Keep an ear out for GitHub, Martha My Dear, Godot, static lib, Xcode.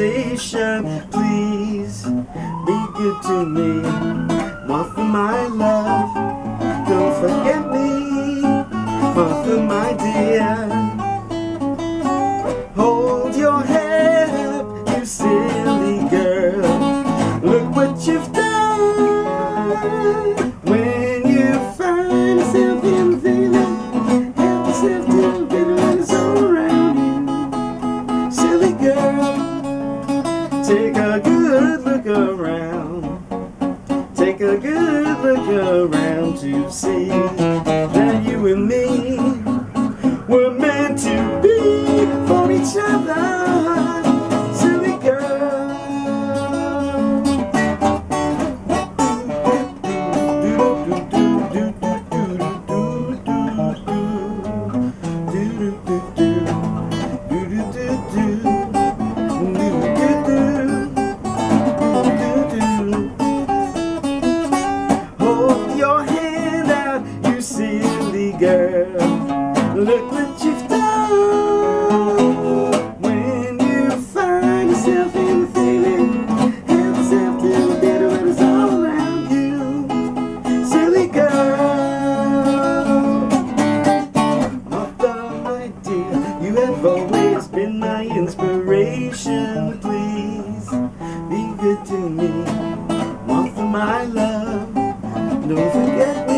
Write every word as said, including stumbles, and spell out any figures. conversation. Please be good to me, Martha, my love. Don't forget me, Martha, my dear. Hold your head up, you silly girl. Look what you've done. When you find yourself in feeling, help yourself to be take a good look around, take a good look around to see that you and me were meant to be for each other, silly girl. Girl, look what you've done. When you find yourself in feeling, help yourself to the better when it's all around you, silly girl. Martha, my dear, you have always been my inspiration. Please be good to me, Martha, my love. Don't forget me.